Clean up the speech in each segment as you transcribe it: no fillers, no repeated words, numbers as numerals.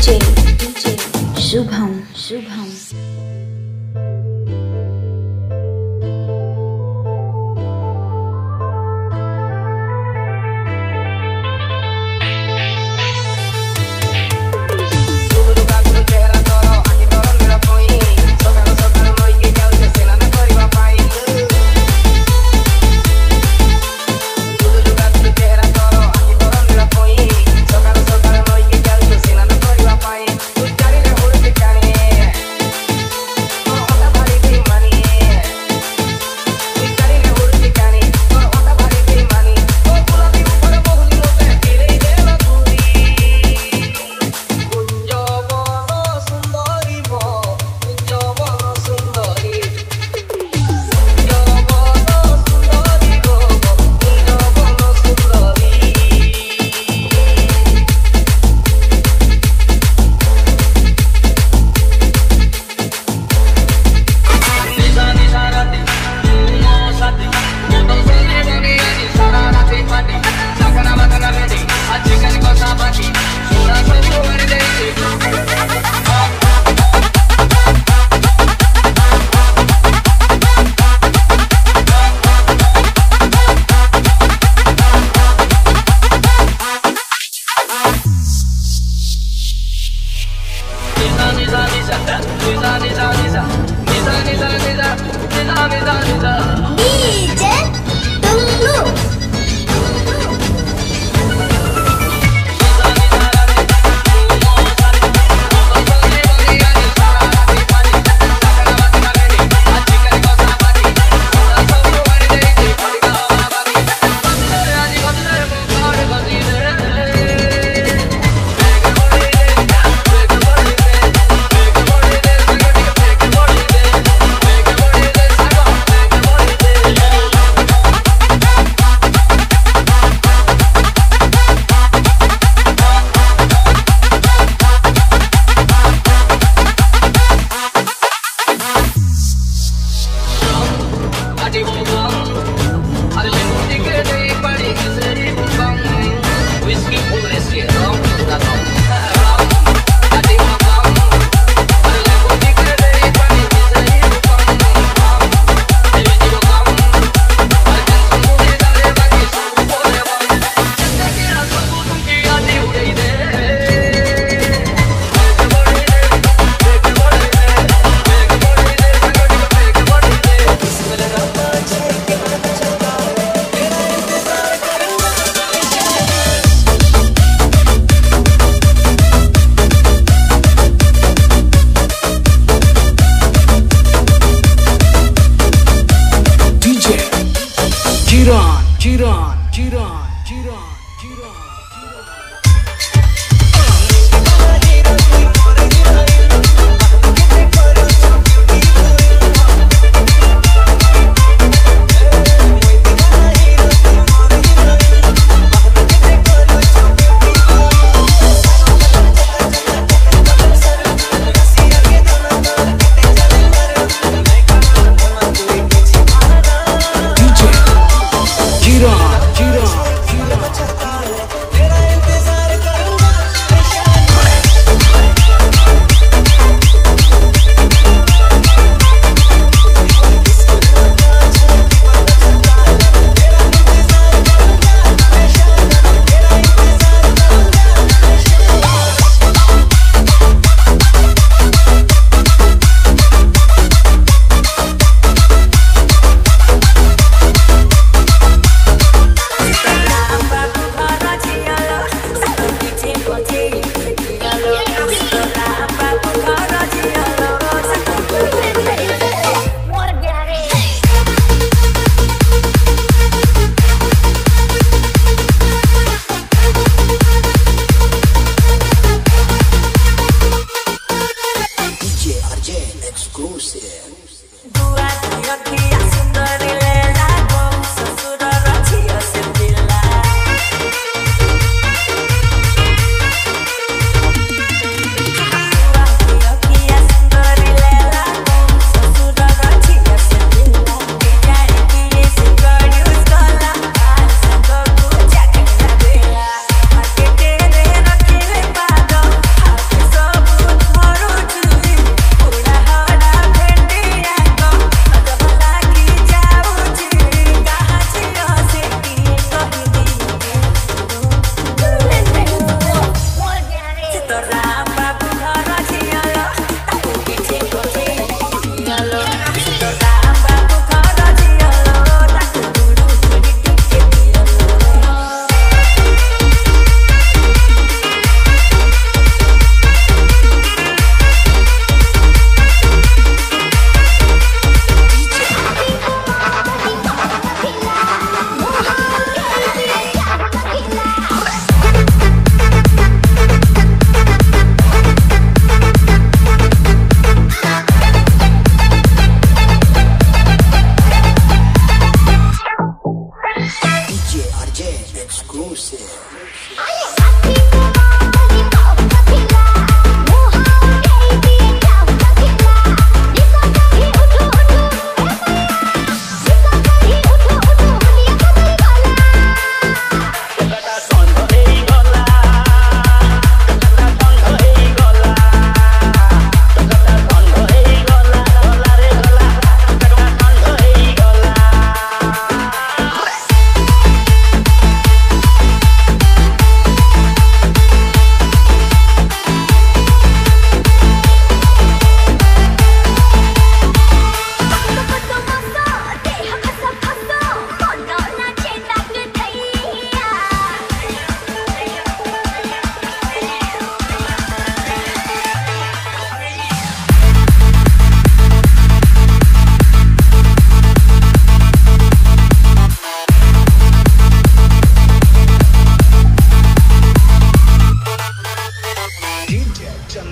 DJ Shubham.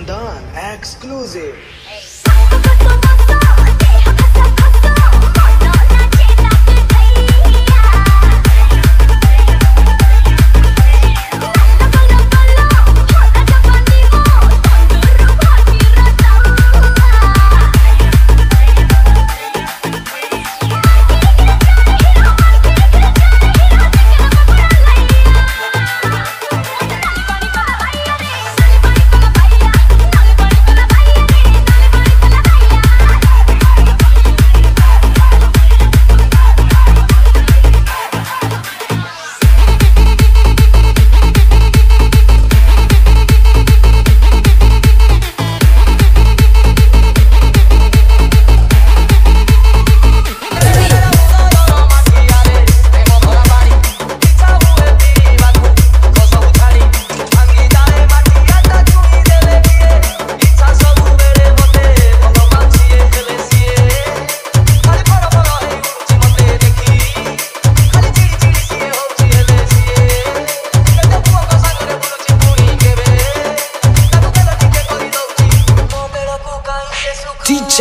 Ramadan exclusive.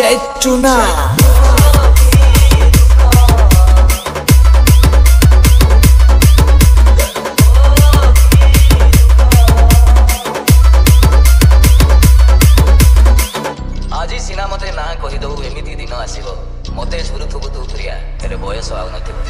DJ Tuna. Aji sina mate na kahi dau emiti dina asibo mate suru thuku tu priya tere boyaso au nathibo.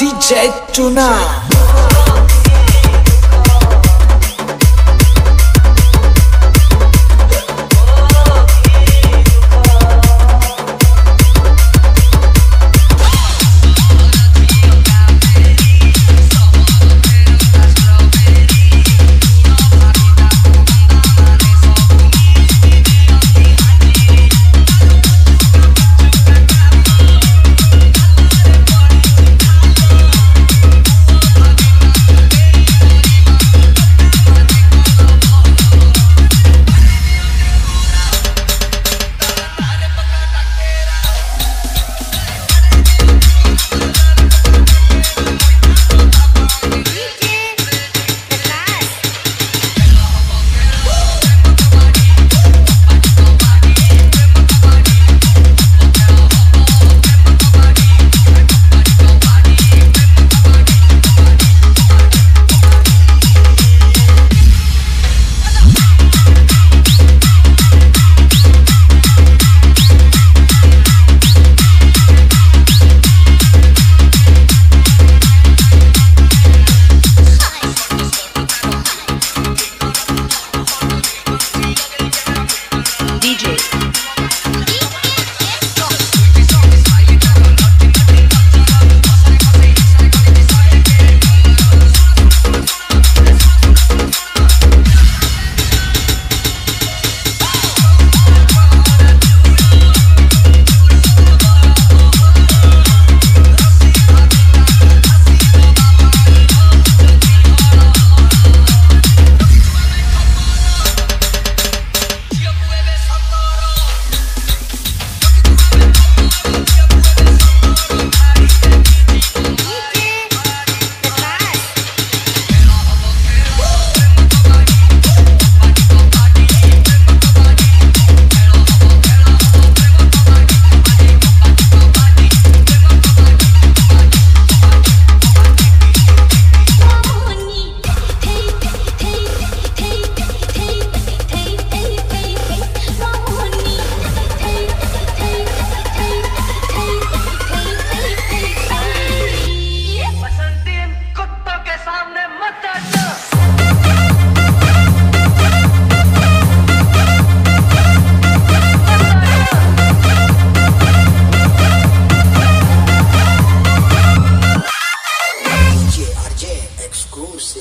DJ Tuna. exclusive.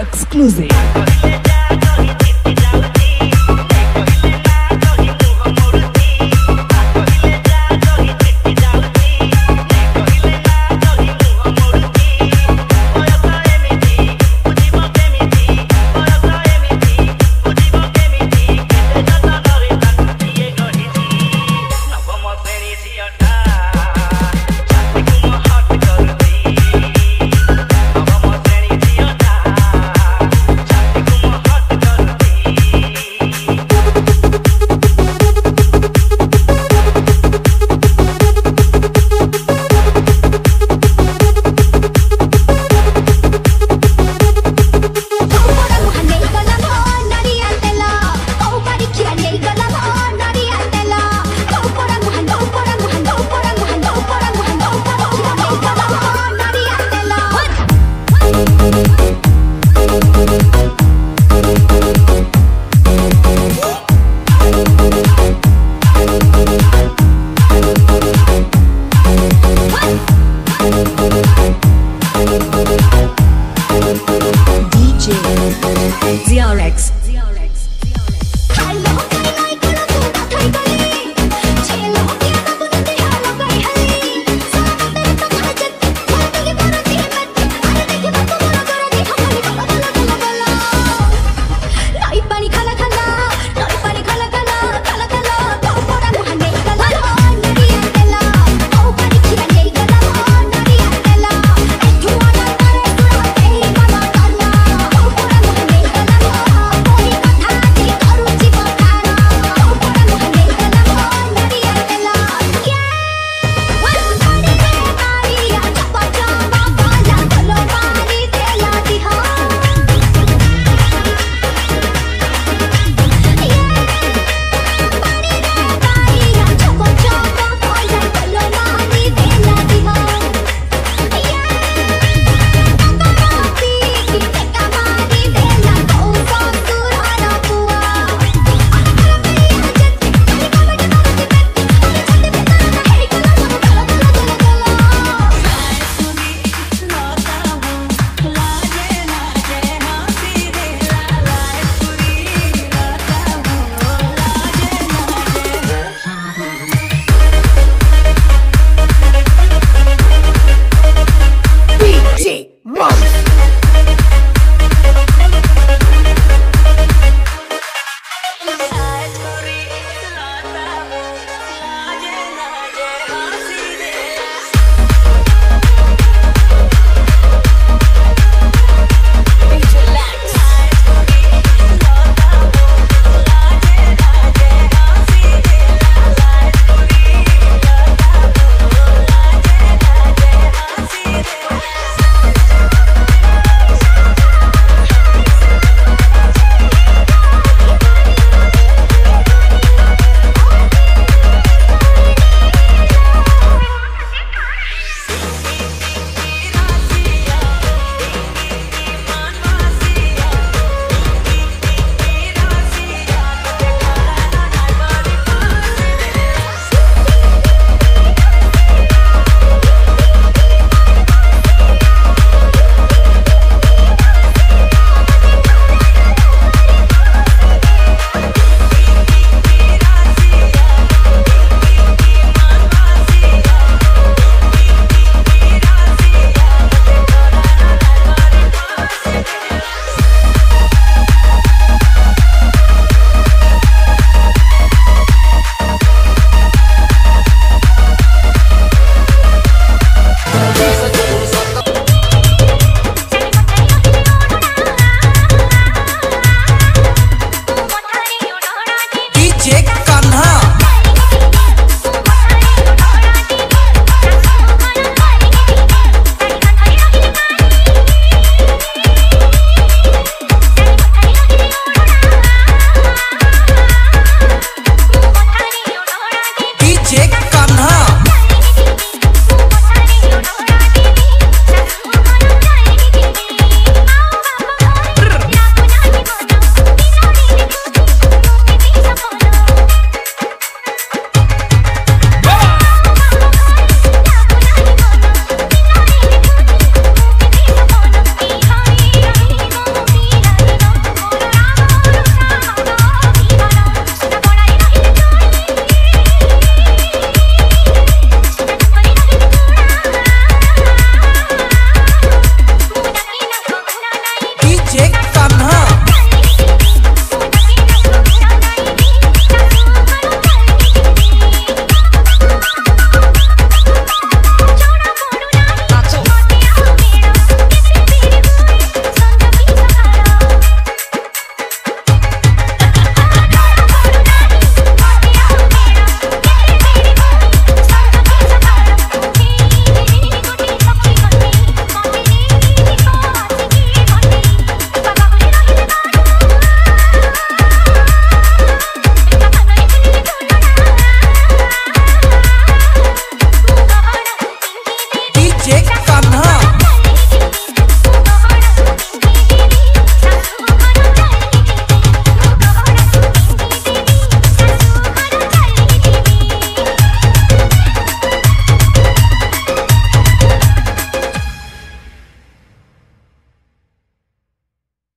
Exclusive. Exclusive.